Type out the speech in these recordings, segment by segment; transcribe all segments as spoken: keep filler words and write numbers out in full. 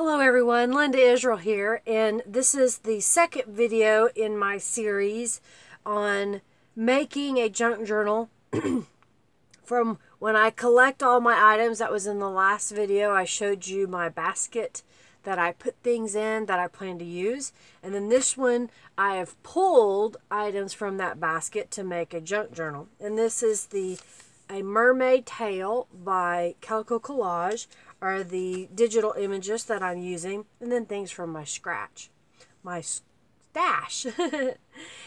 Hello everyone, Linda Israel here, and this is the second video in my series on making a junk journal from when I collect all my items. That was in the last video. I showed you my basket that I put things in that I plan to use, and then this one I have pulled items from that basket to make a junk journal. And this is the a Mermaid Tale by Calico Collage are the digital images that I'm using, and then things from my scratch, my stash. If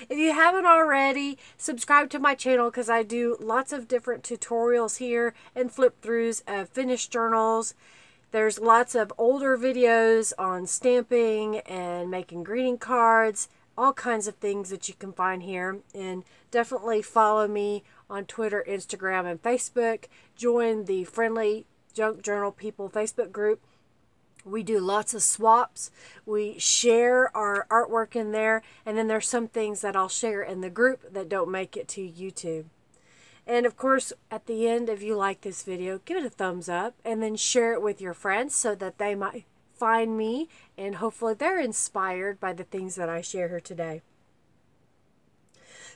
you haven't already, subscribe to my channel because I do lots of different tutorials here and flip throughs of finished journals. There's lots of older videos on stamping and making greeting cards, all kinds of things that you can find here. And definitely follow me on Twitter, Instagram, and Facebook. Join the Friendly Junk Journal People Facebook group. We do lots of swaps. We share our artwork in there, and then there's some things that I'll share in the group that don't make it to YouTube. And of course, at the end, if you like this video, give it a thumbs up and then share it with your friends so that they might find me and hopefully they're inspired by the things that I share here today.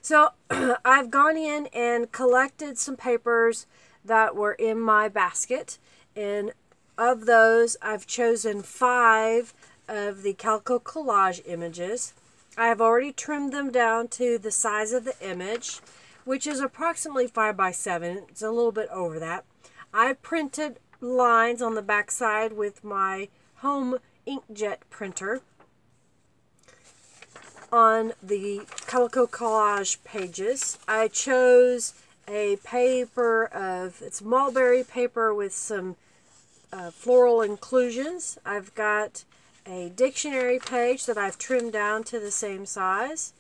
So I've gone in and collected some papers that were in my basket, and of those I've chosen five of the Calico Collage images. I have already trimmed them down to the size of the image, which is approximately five by seven. It's a little bit over that. I printed lines on the back side with my home inkjet printer on the Calico Collage pages. I chose a paper of, it's mulberry paper with some uh, floral inclusions. I've got a dictionary page that I've trimmed down to the same size.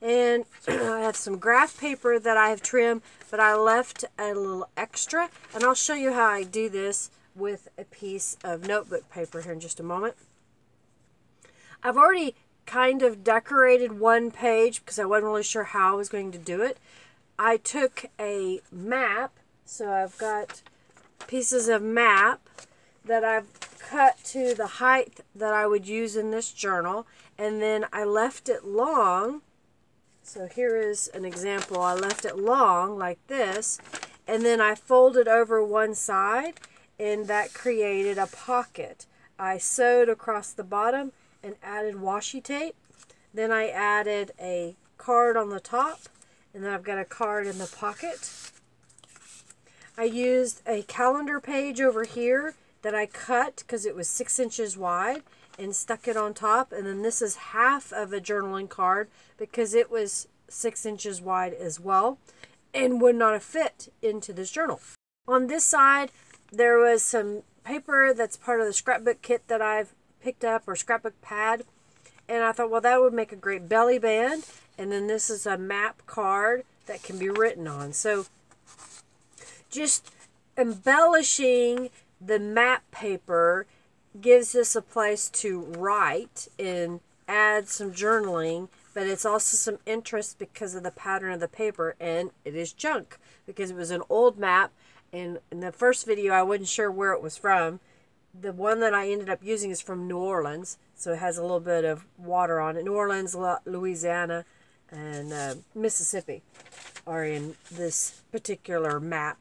And I have some graph paper that I have trimmed, but I left a little extra. And I'll show you how I do this with a piece of notebook paper here in just a moment. I've already kind of decorated one page because I wasn't really sure how I was going to do it. I took a map, so I've got pieces of map that I've cut to the height that I would use in this journal, and then I left it long. So here is an example. I left it long like this, and then I folded over one side, and that created a pocket. I sewed across the bottom and added washi tape. Then I added a card on the top, and then I've got a card in the pocket. I used a calendar page over here that I cut because it was six inches wide and stuck it on top. And then this is half of a journaling card because it was six inches wide as well and would not have fit into this journal. On this side, there was some paper that's part of the scrapbook kit that I've picked up, or scrapbook pad. And I thought, well, that would make a great belly band. And then this is a map card that can be written on. So just embellishing the map paper gives this a place to write and add some journaling, but it's also some interest because of the pattern of the paper, and it is junk because it was an old map. And in the first video, I wasn't sure where it was from. The one that I ended up using is from New Orleans, so it has a little bit of water on it. New Orleans, Louisiana, and uh, Mississippi are in this particular map.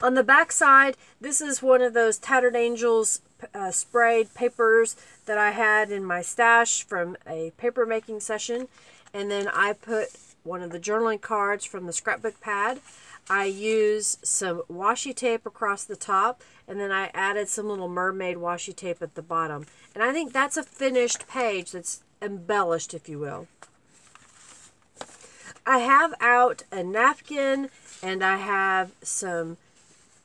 On the back side, this is one of those Tattered Angels uh, sprayed papers that I had in my stash from a paper making session. And then I put one of the journaling cards from the scrapbook pad. I use some washi tape across the top, and then I added some little mermaid washi tape at the bottom. And I think that's a finished page that's embellished, if you will. I have out a napkin, and I have some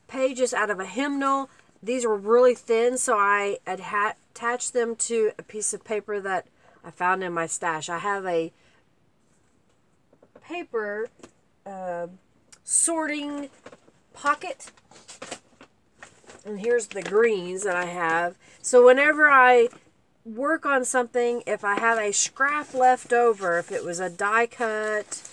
pages out of a hymnal. These were really thin, so I attached them to a piece of paper that I found in my stash. I have a paper uh, sorting pocket, and here's the greens that I have. So whenever I work on something, if I have a scrap left over, if it was a die cut,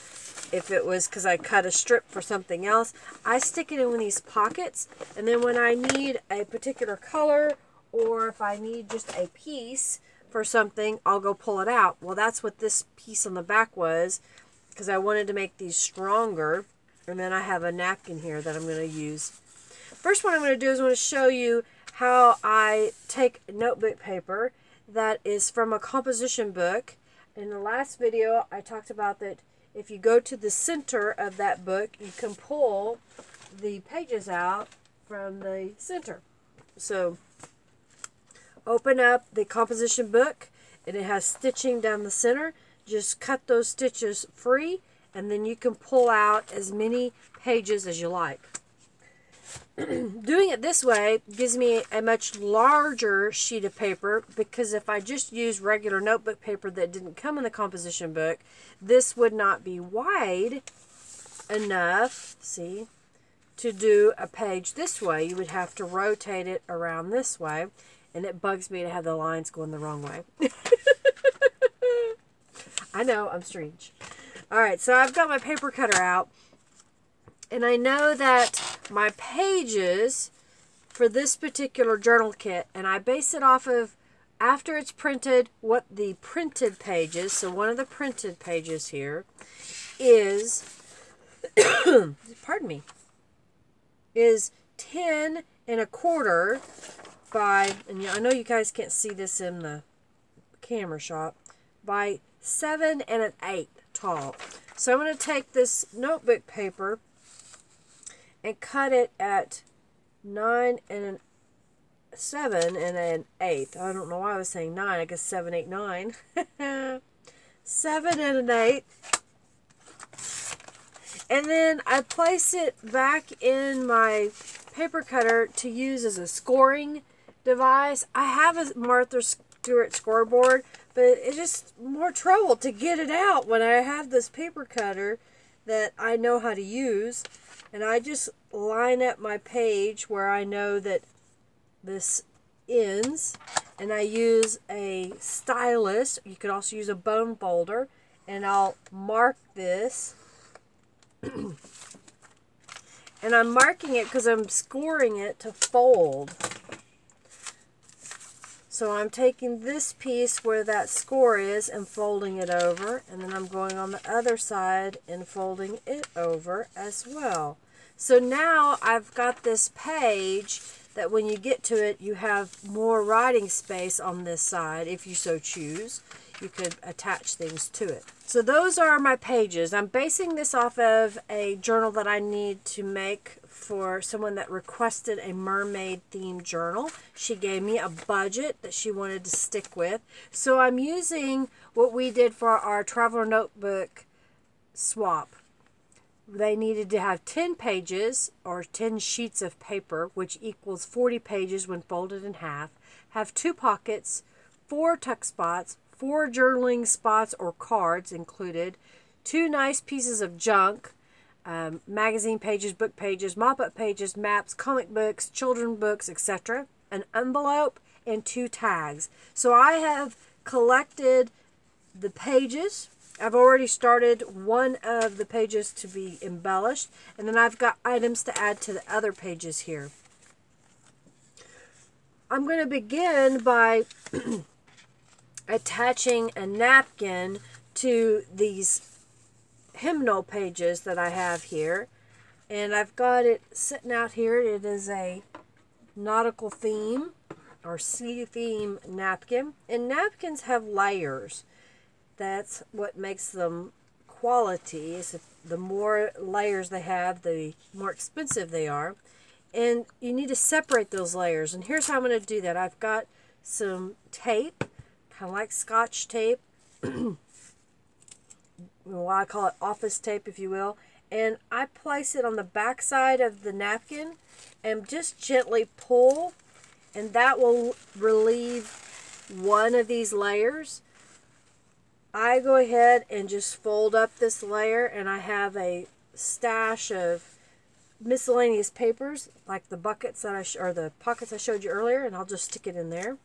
if it was because I cut a strip for something else, I stick it in one of these pockets, and then when I need a particular color or if I need just a piece for something, I'll go pull it out. Well, that's what this piece on the back was, because I wanted to make these stronger. And then I have a napkin here that I'm going to use. First one I'm going to do is I want to show you how I take notebook paper that is from a composition book. In the last video, I talked about that if you go to the center of that book, you can pull the pages out from the center. So open up the composition book, and it has stitching down the center. Just cut those stitches free, and then you can pull out as many pages as you like. Doing it this way gives me a much larger sheet of paper, because if I just use regular notebook paper that didn't come in the composition book, this would not be wide enough, see, to do a page this way. You would have to rotate it around this way, and it bugs me to have the lines going the wrong way. I know, I'm strange. All right, so I've got my paper cutter out, and I know that my pages for this particular journal kit, and I base it off of, after it's printed, what the printed pages, so one of the printed pages here is, pardon me, is ten and a quarter by, and I know you guys can't see this in the camera shot, by seven and an eighth tall. So I'm going to take this notebook paper and cut it at nine and an, seven and an eighth. I don't know why I was saying nine. I guess seven, eight, nine. Seven and an eighth. And then I place it back in my paper cutter to use as a scoring device. I have a Martha Stewart scoreboard, but it's just more trouble to get it out when I have this paper cutter that I know how to use. And I just line up my page where I know that this ends, and I use a stylus. You could also use a bone folder, and I'll mark this. And I'm marking it because I'm scoring it to fold. So I'm taking this piece where that score is and folding it over, and then I'm going on the other side and folding it over as well. So now I've got this page that when you get to it, you have more writing space on this side if you so choose. You could attach things to it. So those are my pages. I'm basing this off of a journal that I need to make for someone that requested a mermaid themed journal. She gave me a budget that she wanted to stick with. So I'm using what we did for our traveler notebook swap. They needed to have ten pages or ten sheets of paper, which equals forty pages when folded in half, have two pockets, four tuck spots, four journaling spots or cards included, two nice pieces of junk, um, magazine pages, book pages, mop-up pages, maps, comic books, children books, et cetera, an envelope, and two tags. So I have collected the pages. I've already started one of the pages to be embellished, and then I've got items to add to the other pages here. I'm going to begin by attaching a napkin to these hymnal pages that I have here, and I've got it sitting out here. It is a nautical theme or sea theme napkin, and napkins have layers. That's what makes them quality, is the more layers they have, the more expensive they are, and you need to separate those layers. And here's how I'm going to do that. I've got some tape, kind of like scotch tape, well, I call it office tape, if you will, and I place it on the back side of the napkin and just gently pull, and that will relieve one of these layers. I go ahead and just fold up this layer, and I have a stash of miscellaneous papers like the buckets that I sh or the pockets I showed you earlier, and I'll just stick it in there.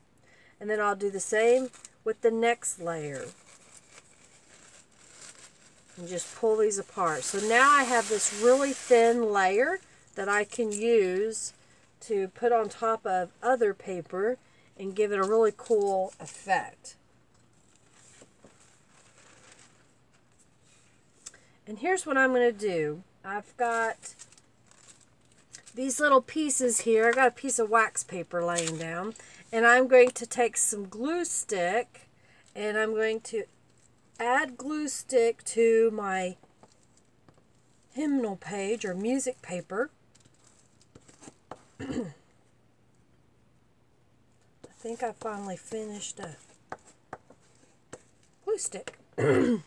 And then I'll do the same with the next layer. And just pull these apart. So now I have this really thin layer that I can use to put on top of other paper and give it a really cool effect. And here's what I'm going to do. I've got these little pieces here. I've got a piece of wax paper laying down, and I'm going to take some glue stick and I'm going to add glue stick to my hymnal page or music paper. I think I finally finished a glue stick. And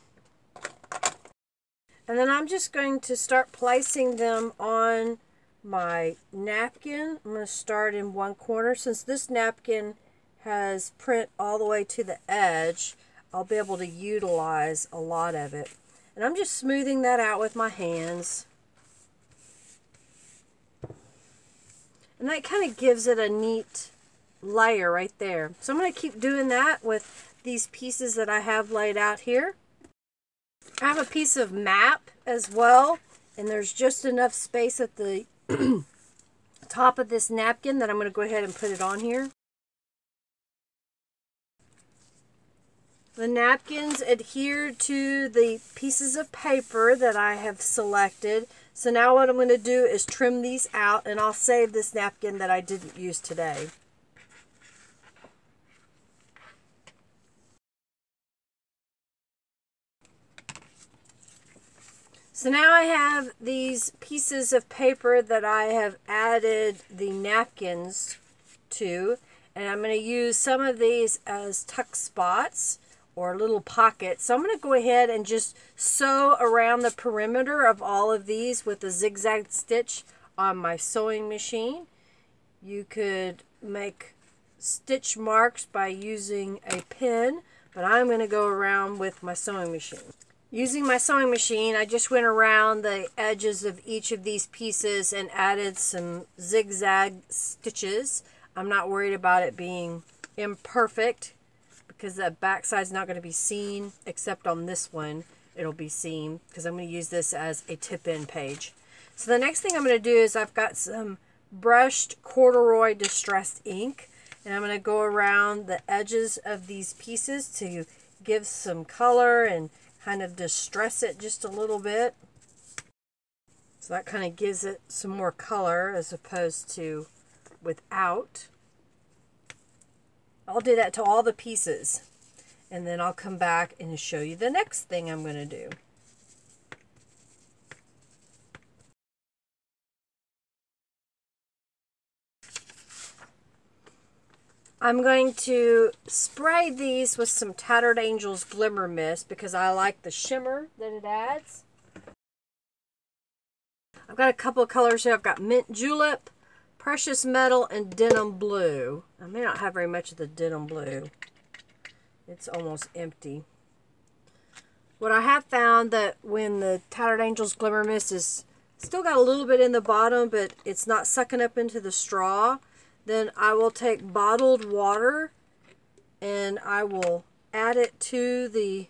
then I'm just going to start placing them on my napkin. I'm going to start in one corner. Since this napkin has print all the way to the edge, I'll be able to utilize a lot of it. And I'm just smoothing that out with my hands. And that kind of gives it a neat layer right there. So I'm going to keep doing that with these pieces that I have laid out here. I have a piece of map as well, and there's just enough space at the top of this napkin that I'm going to go ahead and put it on here. The napkins adhere to the pieces of paper that I have selected, so now what I'm going to do is trim these out, and I'll save this napkin that I didn't use today. So now I have these pieces of paper that I have added the napkins to, and I'm going to use some of these as tuck spots or little pockets. So I'm going to go ahead and just sew around the perimeter of all of these with a zigzag stitch on my sewing machine. You could make stitch marks by using a pin, but I'm going to go around with my sewing machine. Using my sewing machine, I just went around the edges of each of these pieces and added some zigzag stitches. I'm not worried about it being imperfect because the back side's not going to be seen, except on this one it'll be seen because I'm going to use this as a tip-in page. So the next thing I'm going to do is I've got some brushed corduroy distressed ink, and I'm going to go around the edges of these pieces to give some color and kind of distress it just a little bit. So that kind of gives it some more color as opposed to without. I'll do that to all the pieces, and then I'll come back and show you the next thing I'm going to do. I'm going to spray these with some Tattered Angels Glimmer Mist because I like the shimmer that it adds. I've got a couple of colors here. I've got Mint Julep, Precious Metal, and Denim Blue. I may not have very much of the Denim Blue. It's almost empty. What I have found that when the Tattered Angels Glimmer Mist is still got a little bit in the bottom, but it's not sucking up into the straw, then I will take bottled water and I will add it to the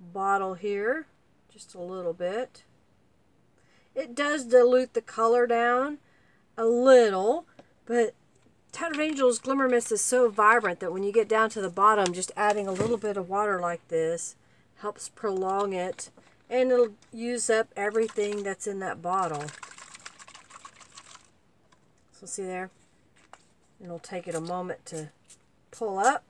bottle here, just a little bit. It does dilute the color down a little, but Tattered Angels Glimmer Mist is so vibrant that when you get down to the bottom, just adding a little bit of water like this helps prolong it, and it'll use up everything that's in that bottle. So see there? And it'll take it a moment to pull up.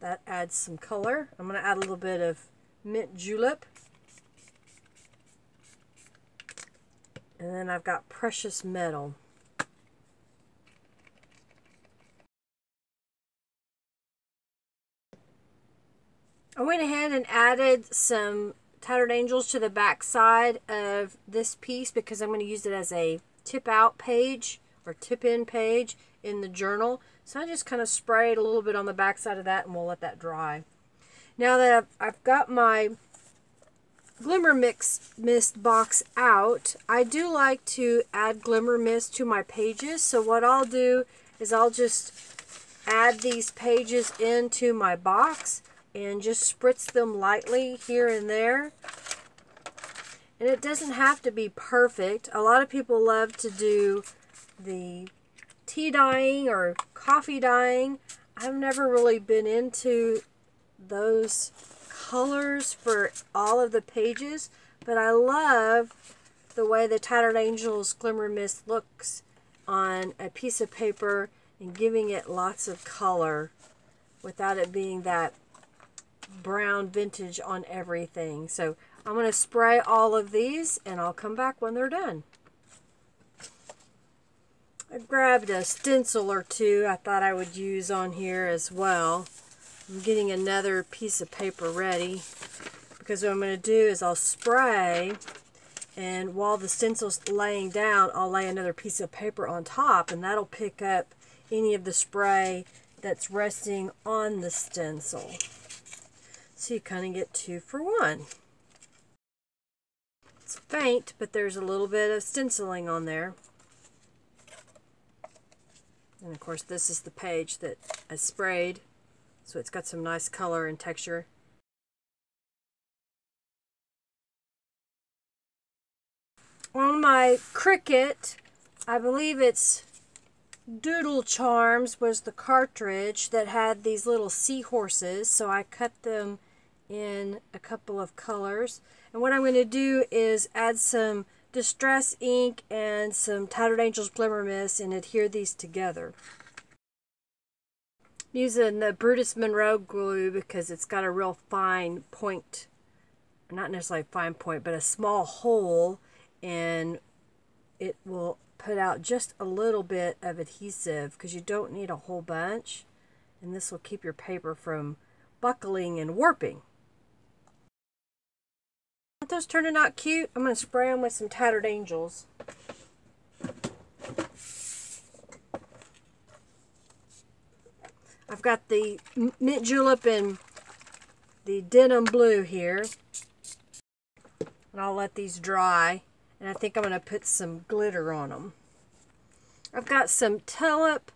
That adds some color. I'm going to add a little bit of Mint Julep. And then I've got Precious Metal. I went ahead and added some Tattered Angels to the back side of this piece because I'm going to use it as a tip out page or tip in page in the journal. So I just kind of sprayed a little bit on the back side of that, and we'll let that dry. Now that I've, I've got my Glimmer Mix Mist box out, I do like to add Glimmer Mist to my pages. So what I'll do is I'll just add these pages into my box and just spritz them lightly here and there. And it doesn't have to be perfect. A lot of people love to do the tea dyeing or coffee dyeing. I've never really been into those colors for all of the pages, but I love the way the Tattered Angels Glimmer Mist looks on a piece of paper and giving it lots of color without it being that brown vintage on everything. So I'm going to spray all of these and I'll come back when they're done. I grabbed a stencil or two I thought I would use on here as well. I'm getting another piece of paper ready, because what I'm going to do is I'll spray, and while the stencil's laying down, I'll lay another piece of paper on top, and that'll pick up any of the spray that's resting on the stencil. So you kind of get two for one. It's faint, but there's a little bit of stenciling on there. And of course this is the page that I sprayed, so it's got some nice color and texture. On my Cricut, I believe it's Doodle Charms was the cartridge that had these little seahorses, so I cut them in a couple of colors. And what I'm going to do is add some Distress ink and some Tattered Angels Glimmer Mist and adhere these together. I'm using the Brutus Monroe glue because it's got a real fine point, not necessarily a fine point, but a small hole, and it will put out just a little bit of adhesive because you don't need a whole bunch, and this will keep your paper from buckling and warping. Aren't those turning out cute? I'm going to spray them with some Tattered Angels. I've got the mint julep and the denim blue here. And I'll let these dry. And I think I'm going to put some glitter on them. I've got some Tulip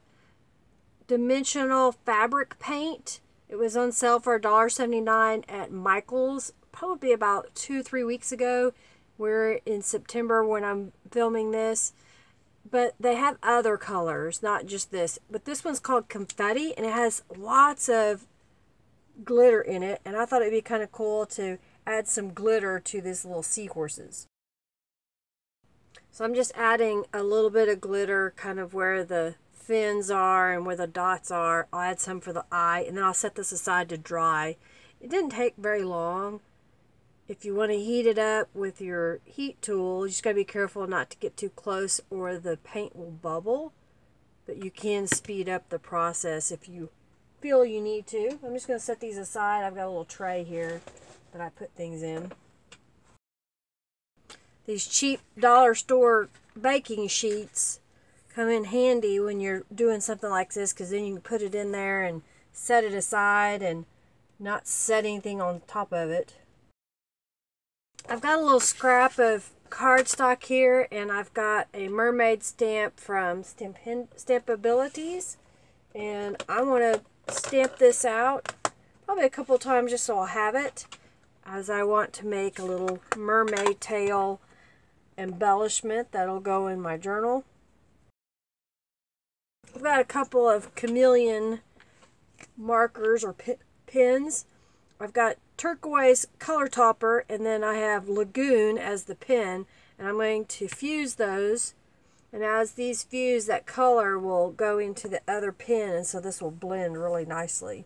dimensional fabric paint. It was on sale for a dollar seventy-nine at Michael's. Probably about two, three weeks ago. We're in September when I'm filming this. But they have other colors, not just this. But this one's called Confetti, and it has lots of glitter in it. And I thought it'd be kind of cool to add some glitter to these little seahorses. So I'm just adding a little bit of glitter kind of where the fins are and where the dots are. I'll add some for the eye, and then I'll set this aside to dry. It didn't take very long. If you want to heat it up with your heat tool, you just got to be careful not to get too close or the paint will bubble. But you can speed up the process if you feel you need to. I'm just going to set these aside. I've got a little tray here that I put things in. These cheap dollar store baking sheets come in handy when you're doing something like this, because then you can put it in there and set it aside and not set anything on top of it. I've got a little scrap of cardstock here, and I've got a mermaid stamp from Stampin' Stampabilities, and I want to stamp this out probably a couple times just so I'll have it, as I want to make a little mermaid tail embellishment that'll go in my journal. I've got a couple of chameleon markers or pins. I've got turquoise color topper, and then I have lagoon as the pen, and I'm going to fuse those, and as these fuse, that color will go into the other pen, and so this will blend really nicely.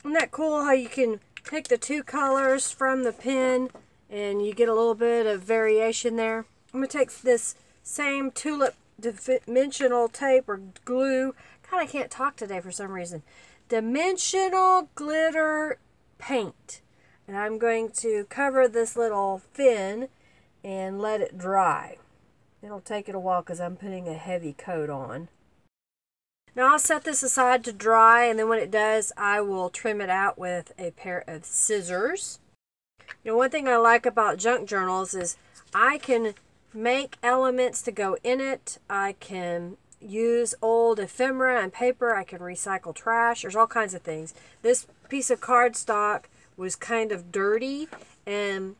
Isn't that cool how you can pick the two colors from the pen and you get a little bit of variation there? I'm going to take this same Tulip dimensional tape or glue. God, I can't talk today for some reason. Dimensional glitter paint, and I'm going to cover this little fin and let it dry. It'll take it a while because I'm putting a heavy coat on. Now I'll set this aside to dry, and then when it does, I will trim it out with a pair of scissors. You know, one thing I like about junk journals is I can make elements to go in it. I can use old ephemera and paper. I can recycle trash. There's all kinds of things. This piece of cardstock was kind of dirty, and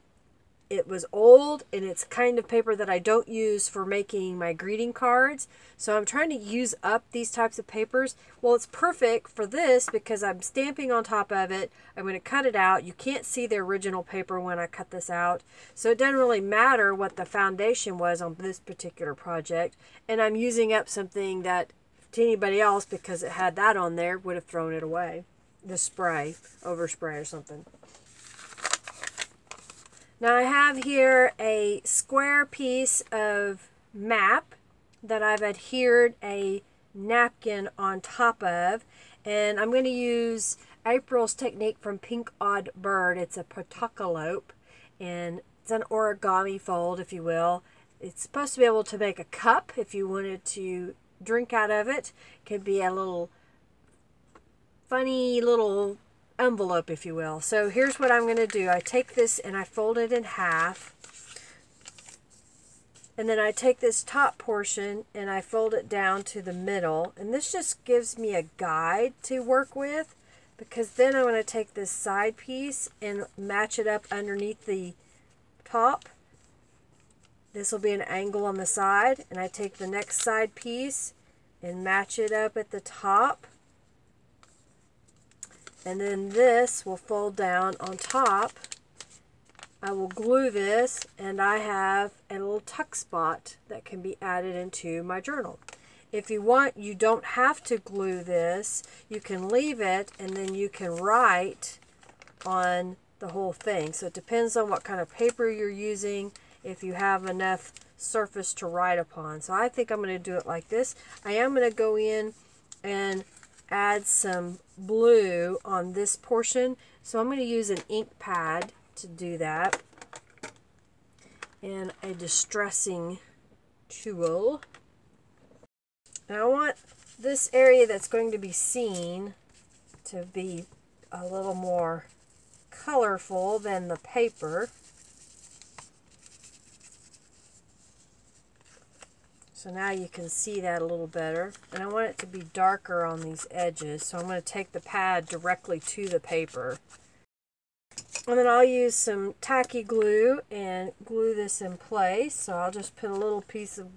It was old, and it's kind of paper that I don't use for making my greeting cards. So I'm trying to use up these types of papers. Well, it's perfect for this because I'm stamping on top of it. I'm going to cut it out. You can't see the original paper when I cut this out. So it doesn't really matter what the foundation was on this particular project. And I'm using up something that to anybody else, because it had that on there, would have thrown it away. The spray, overspray or something. Now I have here a square piece of map that I've adhered a napkin on top of, and I'm going to use April's technique from Pink Odd Bird. It's a portocalope, and it's an origami fold, if you will. It's supposed to be able to make a cup if you wanted to drink out of it. It could be a little funny little envelope, if you will. So here's what I'm going to do. I take this and I fold it in half, and then I take this top portion and I fold it down to the middle, and this just gives me a guide to work with, because then I'm going to take this side piece and match it up underneath the top. This will be an angle on the side, and I take the next side piece and match it up at the top. And then this will fold down on top. I will glue this, and I have a little tuck spot that can be added into my journal. If you want, you don't have to glue this. You can leave it, and then you can write on the whole thing. So it depends on what kind of paper you're using, if you have enough surface to write upon. So I think I'm going to do it like this. I am going to go in and add some blue on this portion. So I'm going to use an ink pad to do that, and a distressing tool. And I want this area that's going to be seen to be a little more colorful than the paper. So now you can see that a little better. And I want it to be darker on these edges, so I'm going to take the pad directly to the paper. And then I'll use some tacky glue and glue this in place. So I'll just put a little piece of,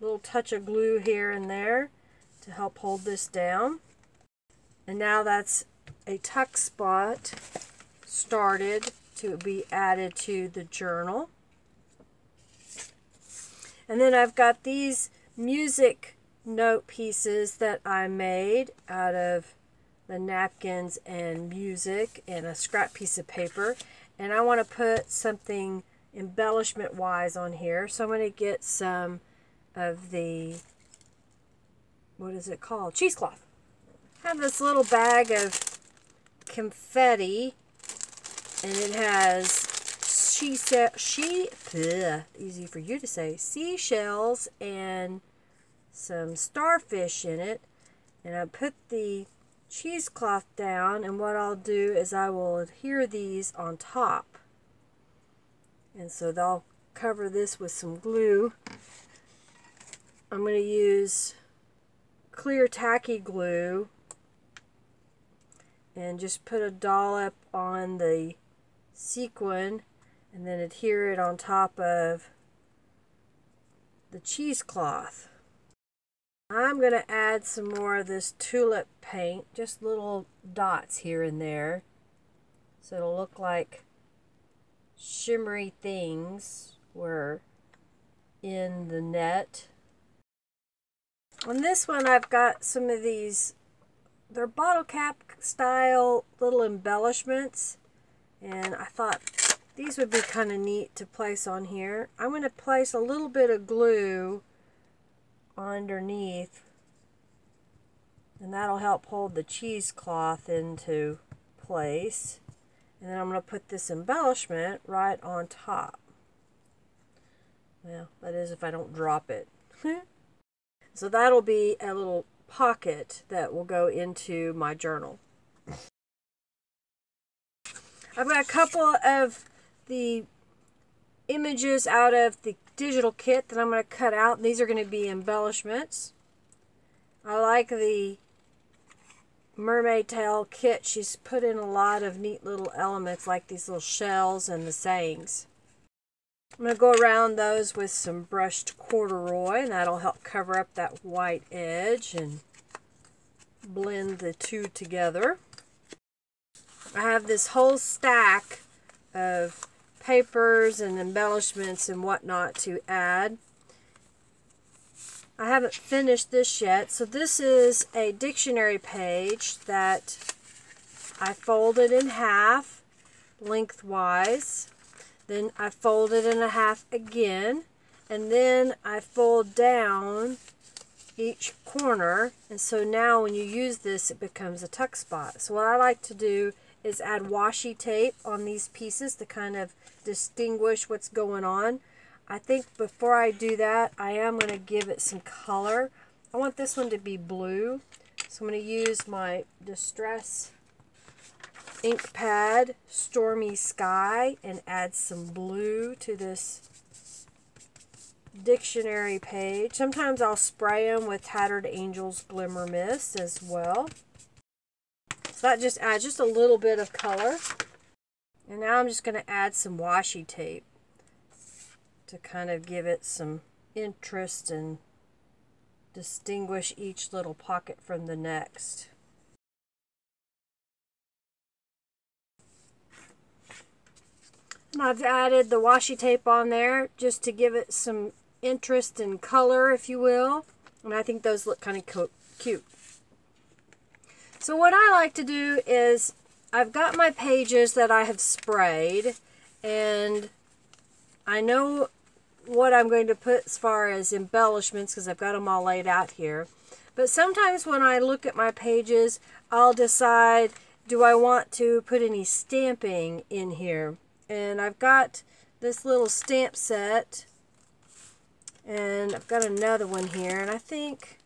little touch of glue here and there to help hold this down. And now that's a tuck spot started to be added to the journal. And then I've got these music note pieces that I made out of the napkins and music and a scrap piece of paper. And I want to put something embellishment-wise on here. So I'm going to get some of the, what is it called? Cheesecloth. I have this little bag of confetti, and it has She said she bleh, easy for you to say seashells and some starfish in it, and I put the cheesecloth down, and what I'll do is I will adhere these on top, and so they'll cover this with some glue. I'm going to use clear tacky glue and just put a dollop on the sequin, and then adhere it on top of the cheesecloth. I'm going to add some more of this tulip paint, just little dots here and there, so it'll look like shimmery things were in the net. On this one I've got some of these, they're bottle cap style little embellishments, and I thought these would be kind of neat to place on here. I'm going to place a little bit of glue underneath, and that'll help hold the cheesecloth into place. And then I'm going to put this embellishment right on top. Well, that is if I don't drop it. So that'll be a little pocket that will go into my journal. I've got a couple of the images out of the digital kit that I'm going to cut out. These are going to be embellishments. I like the Mermaid Tale kit. She's put in a lot of neat little elements like these little shells and the sayings. I'm going to go around those with some brushed corduroy, and that'll help cover up that white edge and blend the two together. I have this whole stack of papers and embellishments and whatnot to add. I haven't finished this yet, so this is a dictionary page that I folded in half lengthwise, then I fold it in a half again, and then I fold down each corner, and so now when you use this it becomes a tuck spot. So what I like to do is add washi tape on these pieces to kind of distinguish what's going on. I think before I do that, I am going to give it some color. I want this one to be blue, so I'm going to use my Distress ink pad, Stormy Sky, and add some blue to this dictionary page. Sometimes I'll spray them with Tattered Angels Glimmer Mist as well. So that just adds just a little bit of color. And now I'm just going to add some washi tape to kind of give it some interest and distinguish each little pocket from the next. And I've added the washi tape on there just to give it some interest and color, if you will, and I think those look kind of cute. So what I like to do is I've got my pages that I have sprayed, and I know what I'm going to put as far as embellishments because I've got them all laid out here. But sometimes when I look at my pages, I'll decide, do I want to put any stamping in here? And I've got this little stamp set, and I've got another one here, and I think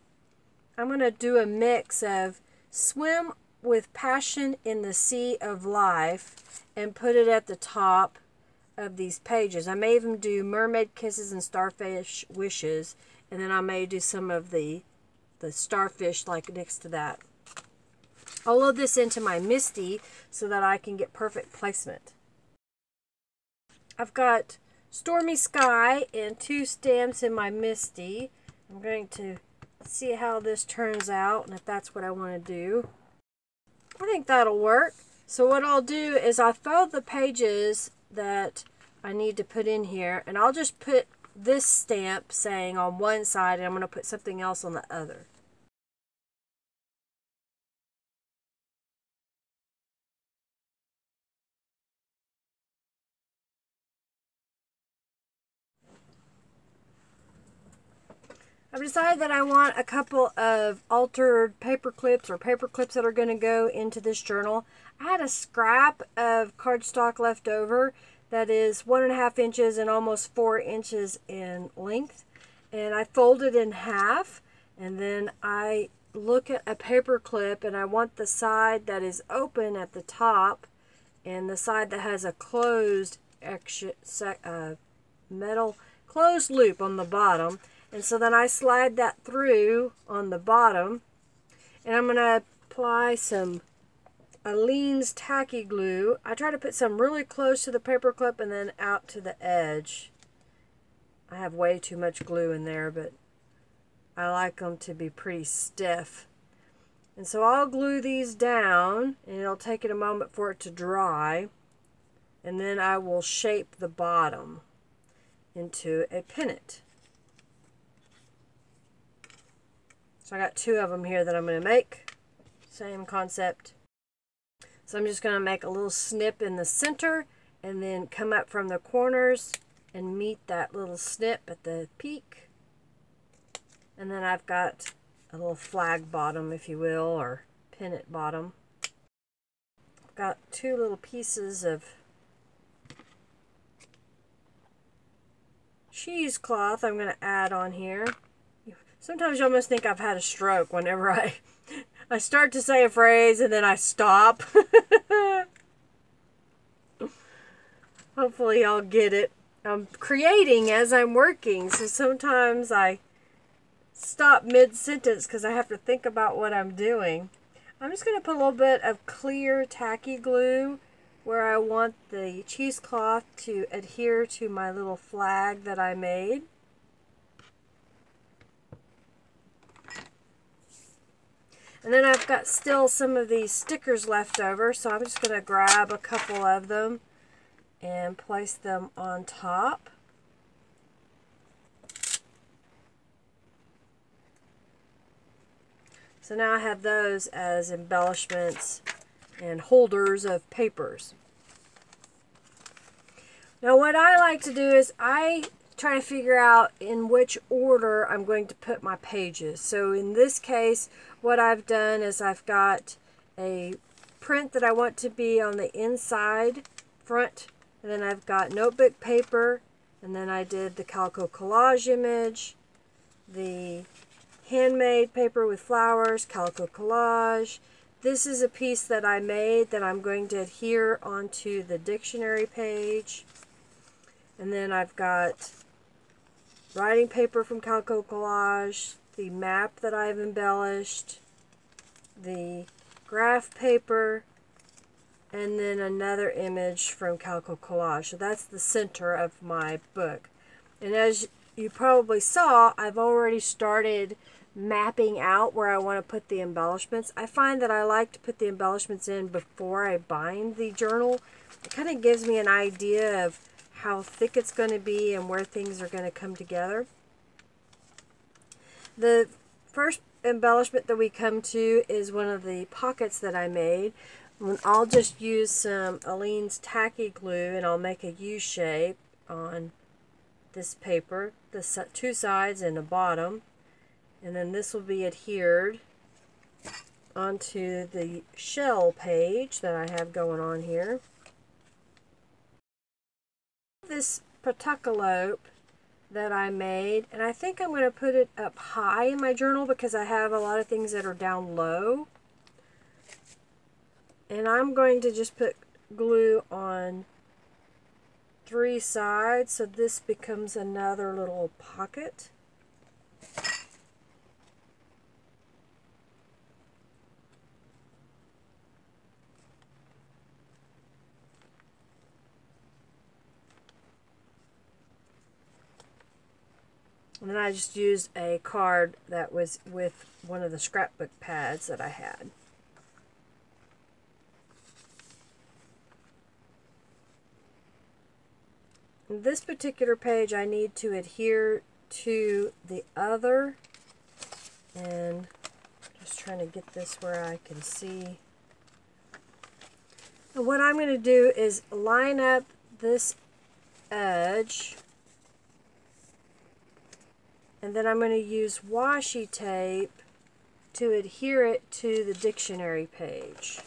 I'm going to do a mix of Swim with Passion in the Sea of Life and put it at the top of these pages. I may even do Mermaid Kisses and Starfish Wishes, and then I may do some of the the starfish like next to that. I'll load this into my Misti so that I can get perfect placement. I've got Stormy Sky and two stamps in my Misti. I'm going to see how this turns out and if that's what I want to do. I think that'll work. So what I'll do is I'll fold the pages that I need to put in here, and I'll just put this stamp saying on one side, and I'm going to put something else on the other. I've decided that I want a couple of altered paper clips or paper clips that are going to go into this journal. I had a scrap of cardstock left over that is one and a half inches and almost four inches in length, and I fold it in half, and then I look at a paper clip, and I want the side that is open at the top and the side that has a closed uh, metal closed loop on the bottom. And so then I slide that through on the bottom, and I'm going to apply some Aleene's Tacky Glue. I try to put some really close to the paper clip and then out to the edge. I have way too much glue in there, but I like them to be pretty stiff. And so I'll glue these down, and it'll take it a moment for it to dry, and then I will shape the bottom into a pennant. So I got two of them here that I'm going to make. Same concept. So I'm just going to make a little snip in the center and then come up from the corners and meet that little snip at the peak. And then I've got a little flag bottom, if you will, or pennant bottom. I've got two little pieces of cheesecloth I'm going to add on here. Sometimes you almost think I've had a stroke whenever I, I start to say a phrase and then I stop. Hopefully I'll get it. I'm creating as I'm working, so sometimes I stop mid-sentence because I have to think about what I'm doing. I'm just going to put a little bit of clear tacky glue where I want the cheesecloth to adhere to my little flag that I made. And then I've got still some of these stickers left over, so I'm just going to grab a couple of them and place them on top. So now I have those as embellishments and holders of papers. Now what I like to do is I try to figure out in which order I'm going to put my pages. So in this case, what I've done is I've got a print that I want to be on the inside front, and then I've got notebook paper, and then I did the Calico Collage image, the handmade paper with flowers, Calico Collage. This is a piece that I made that I'm going to adhere onto the dictionary page. And then I've got writing paper from Calico Collage, the map that I've embellished, the graph paper, and then another image from Calico Collage. So that's the center of my book. And as you probably saw, I've already started mapping out where I want to put the embellishments. I find that I like to put the embellishments in before I bind the journal. It kind of gives me an idea of how thick it's going to be and where things are going to come together. The first embellishment that we come to is one of the pockets that I made. I'll just use some Aleene's Tacky Glue, and I'll make a U shape on this paper, the two sides and the bottom, and then this will be adhered onto the shell page that I have going on here. This petuncolope that I made, and I think I'm going to put it up high in my journal because I have a lot of things that are down low, and I'm going to just put glue on three sides, so this becomes another little pocket. And then I just used a card that was with one of the scrapbook pads that I had. This particular page I need to adhere to the other, and just trying to get this where I can see. And what I'm going to do is line up this edge, and then I'm going to use washi tape to adhere it to the dictionary page.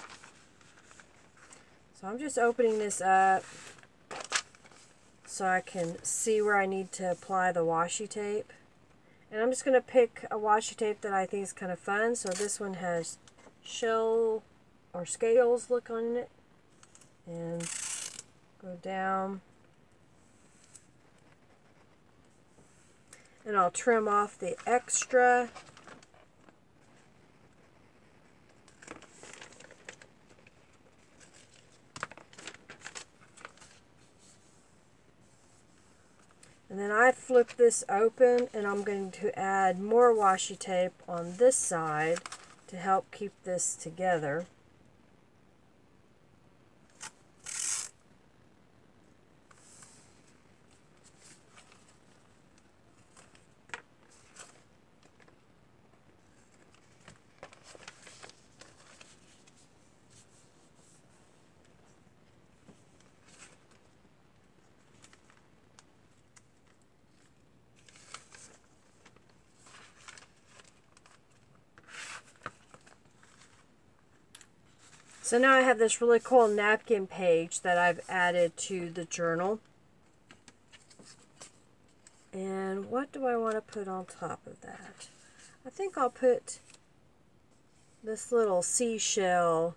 So I'm just opening this up so I can see where I need to apply the washi tape. And I'm just going to pick a washi tape that I think is kind of fun. So this one has shell or scales look on it. And go down. And I'll trim off the extra. And then I flip this open, and I'm going to add more washi tape on this side to help keep this together. So now I have this really cool napkin page that I've added to the journal. And what do I want to put on top of that? I think I'll put this little seashell.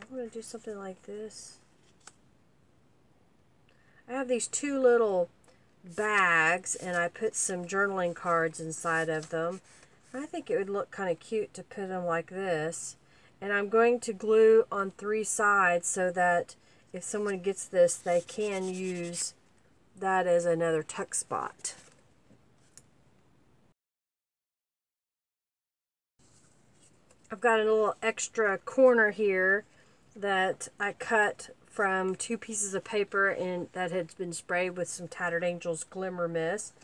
I want to do something like this. I have these two little bags, and I put some journaling cards inside of them. I think it would look kind of cute to put them like this. And I'm going to glue on three sides so that if someone gets this, they can use that as another tuck spot. I've got a little extra corner here that I cut from two pieces of paper and that had been sprayed with some Tattered Angels Glimmer Mist.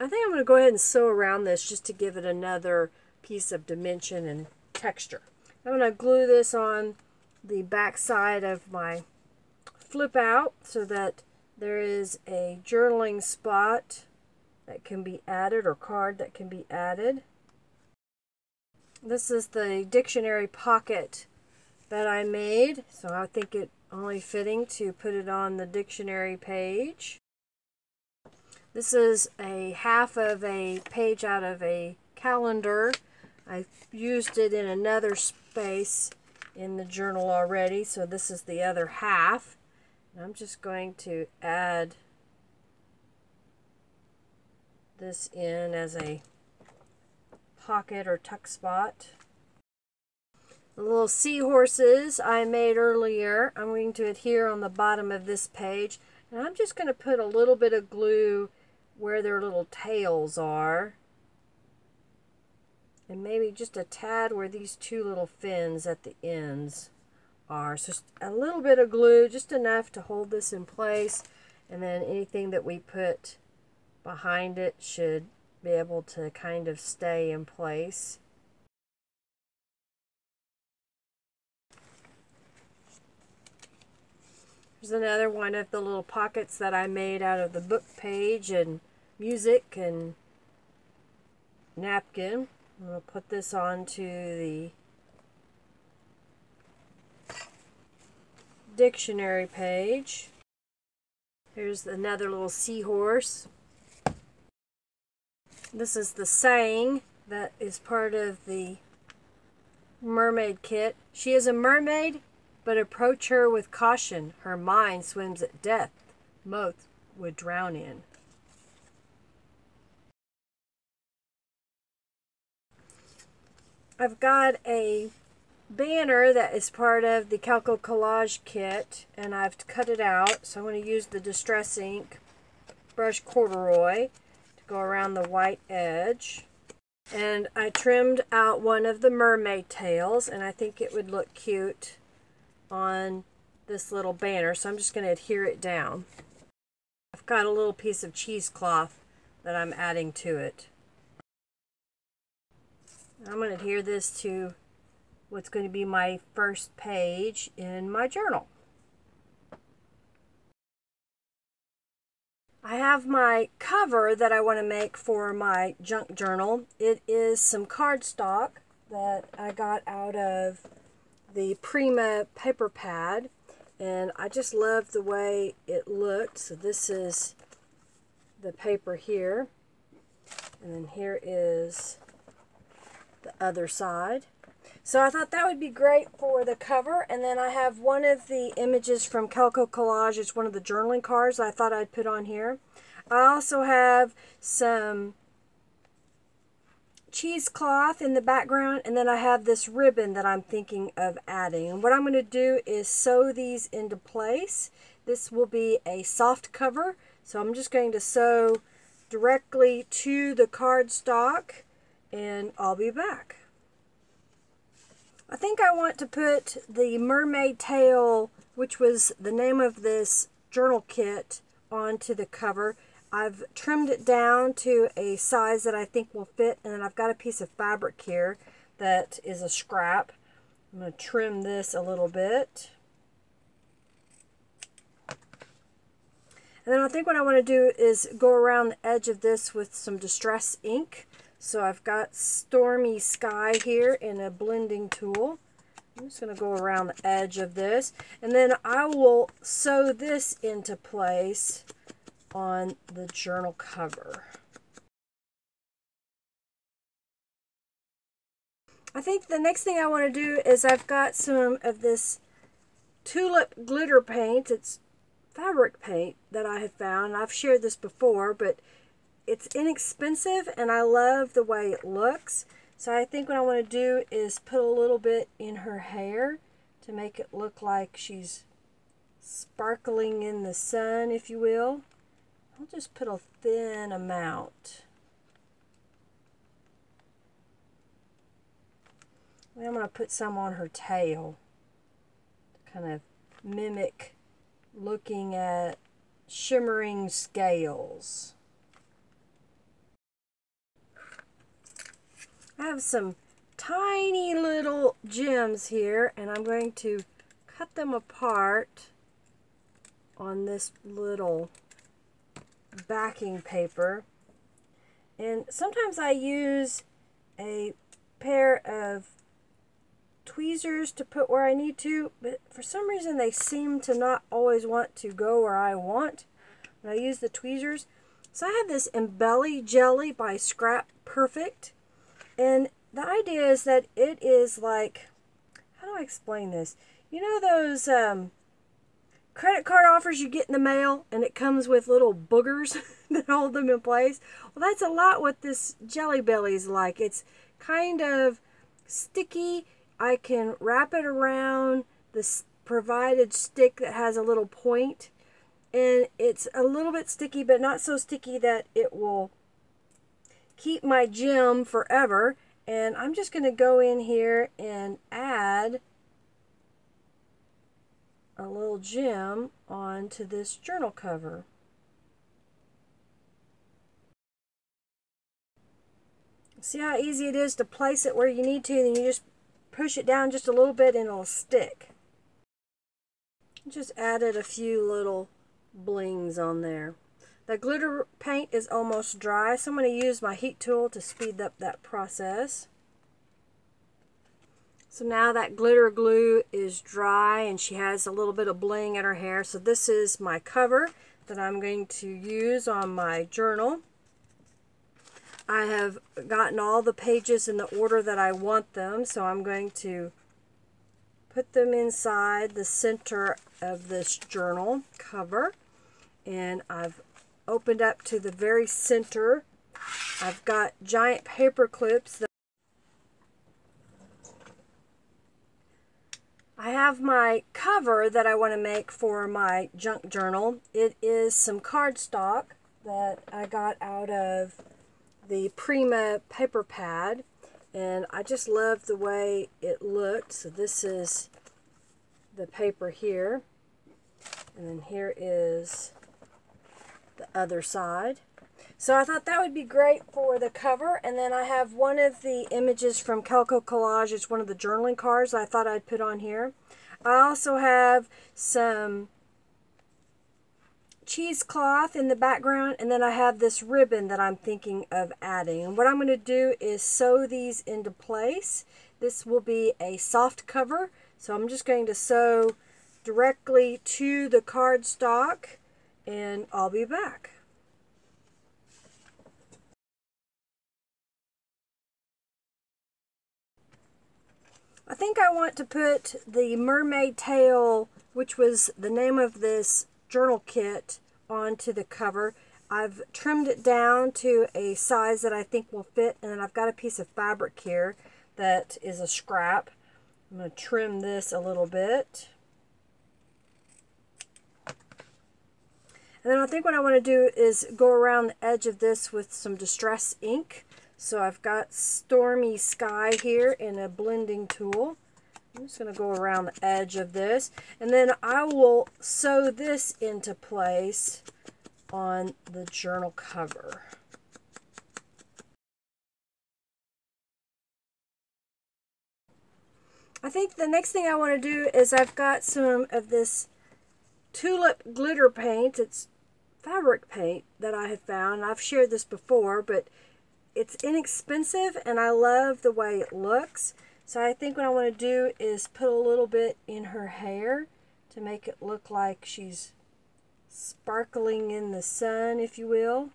I think I'm going to go ahead and sew around this just to give it another piece of dimension and texture. I'm going to glue this on the back side of my flip out so that there is a journaling spot that can be added, or card that can be added. This is the dictionary pocket that I made, so I think it only fitting to put it on the dictionary page. This is a half of a page out of a calendar. I used it in another space in the journal already, so this is the other half. And I'm just going to add this in as a pocket or tuck spot. The little seahorses I made earlier, I'm going to adhere on the bottom of this page, and I'm just going to put a little bit of glue where their little tails are, and maybe just a tad where these two little fins at the ends are. So just a little bit of glue, just enough to hold this in place, and then anything that we put behind it should be able to kind of stay in place. Here's another one of the little pockets that I made out of the book page and music and napkin. I'm going to put this onto the dictionary page. Here's another little seahorse. This is the saying that is part of the mermaid kit. She is a mermaid, but approach her with caution. Her mind swims at death. Most would drown in. I've got a banner that is part of the Calico Collage kit, and I've cut it out. So I'm going to use the Distress Ink brush corduroy to go around the white edge. And I trimmed out one of the mermaid tails, and I think it would look cute on this little banner, so I'm just going to adhere it down. I've got a little piece of cheesecloth that I'm adding to it. I'm going to adhere this to what's going to be my first page in my journal. I have my cover that I want to make for my junk journal. It is some cardstock that I got out of the Prima paper pad, and I just love the way it looked. So this is the paper here, and then here is the other side. So I thought that would be great for the cover. And then I have one of the images from Calico Collage. It's one of the journaling cards I thought I'd put on here. I also have some cheesecloth in the background, and then I have this ribbon that I'm thinking of adding. And what I'm going to do is sew these into place. This will be a soft cover, so I'm just going to sew directly to the cardstock, and I'll be back. I think I want to put the mermaid tail, which was the name of this journal kit, onto the cover. I've trimmed it down to a size that I think will fit, and then I've got a piece of fabric here that is a scrap. I'm going to trim this a little bit. And then I think what I want to do is go around the edge of this with some Distress Ink. So I've got Stormy Sky here in a blending tool. I'm just going to go around the edge of this, and then I will sew this into place on the journal cover. I think the next thing I want to do is I've got some of this Tulip glitter paint. It's fabric paint that I have found. I've shared this before, but it's inexpensive and I love the way it looks. So I think what I want to do is put a little bit in her hair to make it look like she's sparkling in the sun, if you will. I'll just put a thin amount. And I'm going to put some on her tail to kind of mimic looking at shimmering scales. I have some tiny little gems here, and I'm going to cut them apart on this little backing paper. And sometimes I use a pair of tweezers to put where I need to, but for some reason they seem to not always want to go where I want when I use the tweezers. So I have this Embelli Jelly by Scrap Perfect, and the idea is that it is like, how do I explain this? You know those um, credit card offers you get in the mail and it comes with little boogers that hold them in place? Well, that's a lot what this Jelly Belly is like. It's kind of sticky. I can wrap it around this provided stick that has a little point, and it's a little bit sticky, but not so sticky that it will keep my gem forever. And I'm just going to go in here and add a little gem onto this journal cover. See how easy it is to place it where you need to, then you just push it down just a little bit and it'll stick. Just added a few little blings on there. The glitter paint is almost dry, so I'm going to use my heat tool to speed up that process. So now that glitter glue is dry and she has a little bit of bling in her hair. So this is my cover that I'm going to use on my journal. I have gotten all the pages in the order that I want them, so I'm going to put them inside the center of this journal cover. And I've opened up to the very center. I've got giant paper clips. That I have my cover that I want to make for my junk journal. It is some cardstock that I got out of the Prima paper pad, and I just love the way it looked. So this is the paper here, and then here is the other side. So I thought that would be great for the cover. And then I have one of the images from Calico Collage. It's one of the journaling cards I thought I'd put on here. I also have some cheesecloth in the background, and then I have this ribbon that I'm thinking of adding. And what I'm going to do is sew these into place. This will be a soft cover, so I'm just going to sew directly to the cardstock, and I'll be back. I think I want to put the Mermaid Tale, which was the name of this journal kit, onto the cover. I've trimmed it down to a size that I think will fit, and then I've got a piece of fabric here that is a scrap. I'm going to trim this a little bit. And then I think what I want to do is go around the edge of this with some Distress ink. So I've got Stormy Sky here in a blending tool. I'm just going to go around the edge of this, and then I will sew this into place on the journal cover. I think the next thing I want to do is I've got some of this Tulip glitter paint. It's fabric paint that I have found. I've shared this before, but it's inexpensive and I love the way it looks. So I think what I want to do is put a little bit in her hair to make it look like she's sparkling in the sun, if you will.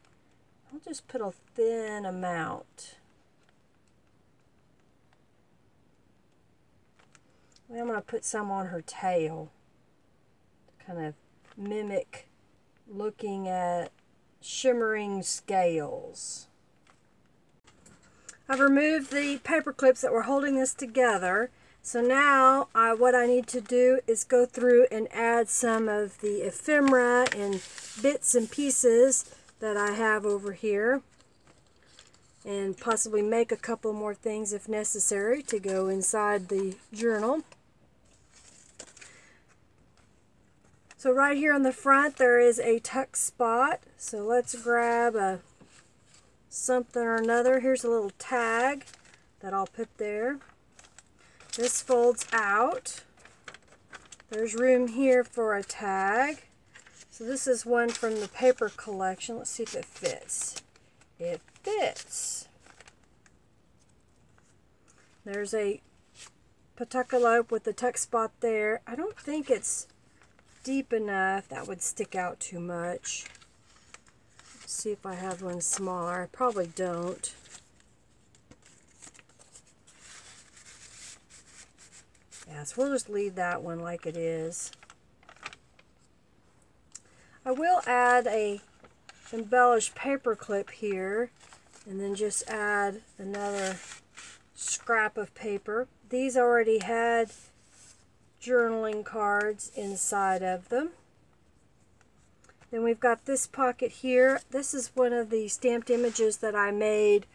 I'll just put a thin amount. And I'm going to put some on her tail to kind of mimic looking at shimmering scales. I've removed the paper clips that were holding this together. So now I, what I need to do is go through and add some of the ephemera and bits and pieces that I have over here, and possibly make a couple more things if necessary to go inside the journal. So right here on the front there is a tuck spot, so let's grab a something or another. Here's a little tag that I'll put there. This folds out. There's room here for a tag. So this is one from the paper collection. Let's see if it fits. It fits. There's a petuncolope with a tuck spot there. I don't think it's deep enough. That would stick out too much. Let's see if I have one smaller. I probably don't. Yeah, so we'll just leave that one like it is. I will add a embellished paper clip here, and then just add another scrap of paper. These already had journaling cards inside of them. Then we've got this pocket here. This is one of the stamped images that I made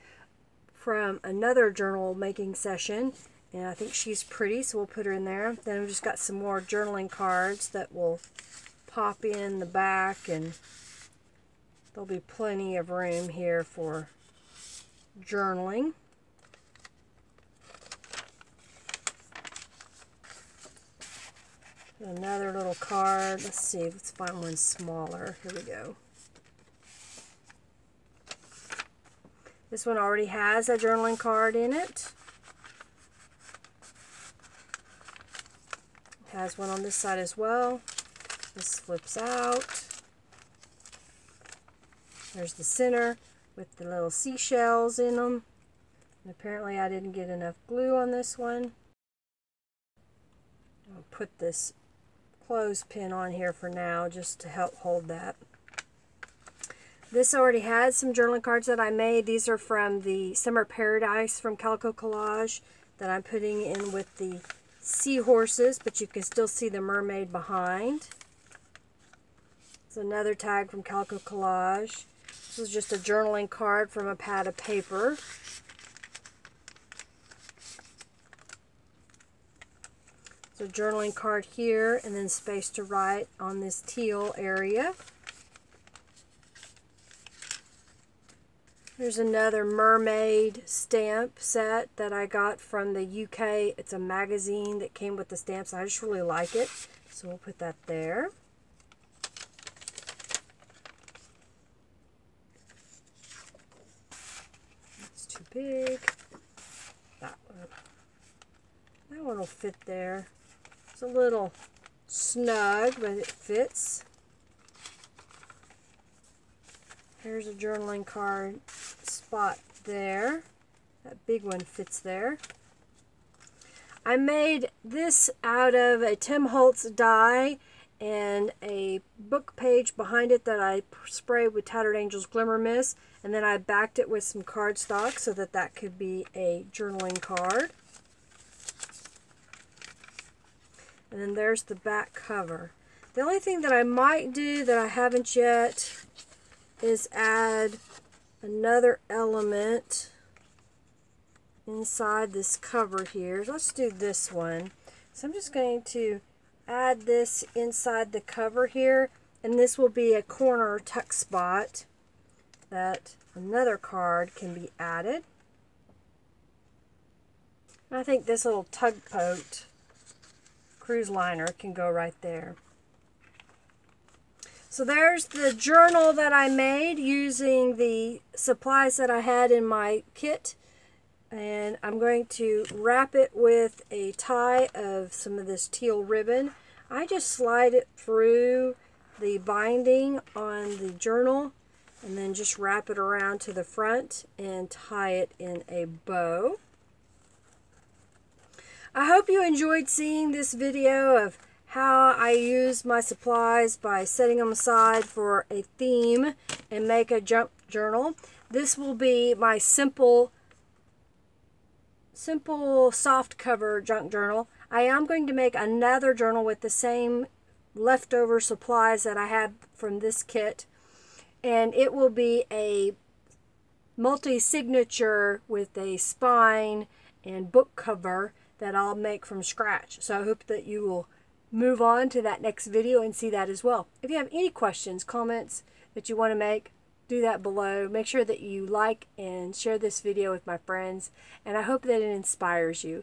from another journal making session. And I think she's pretty, so we'll put her in there. Then we've just got some more journaling cards that will pop in the back, and there'll be plenty of room here for journaling. Another little card. Let's see, let's find one smaller. Here we go. This one already has a journaling card in it. Has one on this side as well. This flips out. There's the center with the little seashells in them. And apparently I didn't get enough glue on this one. I'll put this clothespin on here for now just to help hold that. This already had some journaling cards that I made. These are from the Summer Paradise from Calico Collage that I'm putting in with the seahorses, but you can still see the mermaid behind. It's another tag from Calico Collage. This is just a journaling card from a pad of paper. So journaling card here, and then space to write on this teal area. Here's another mermaid stamp set that I got from the U K. It's a magazine that came with the stamps. I just really like it, so we'll put that there. That's too big. That one. That one will fit there. It's a little snug, but it fits. Here's a journaling card spot there. That big one fits there. I made this out of a Tim Holtz die and a book page behind it that I sprayed with Tattered Angels Glimmer Mist, and then I backed it with some cardstock so that that could be a journaling card. And then there's the back cover. The only thing that I might do that I haven't yet is add another element inside this cover here. Let's do this one. So I'm just going to add this inside the cover here, and this will be a corner tuck spot that another card can be added. And I think this little tugboat cruise liner can go right there. So there's the journal that I made using the supplies that I had in my kit. And I'm going to wrap it with a tie of some of this teal ribbon. I just slide it through the binding on the journal and then just wrap it around to the front and tie it in a bow. I hope you enjoyed seeing this video of how I use my supplies by setting them aside for a theme and make a jump journal. This will be my simple simple soft cover junk journal. I am going to make another journal with the same leftover supplies that I had from this kit, and it will be a multi-signature with a spine and book cover that I'll make from scratch. So I hope that you will move on to that next video and see that as well. If you have any questions, comments that you want to make, do that below. Make sure that you like and share this video with my friends, and I hope that it inspires you.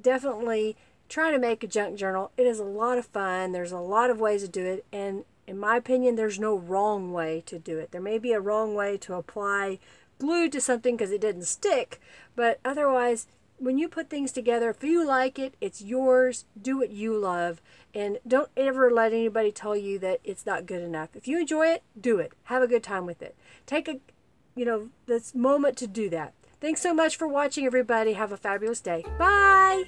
Definitely try to make a junk journal. It is a lot of fun. There's a lot of ways to do it, and in my opinion, there's no wrong way to do it. There may be a wrong way to apply glue to something because it didn't stick, but otherwise, when you put things together, if you like it, it's yours. Do what you love, and don't ever let anybody tell you that it's not good enough. If you enjoy it, do it. Have a good time with it. Take a, you know, this moment to do that. Thanks so much for watching, everybody. Have a fabulous day. Bye!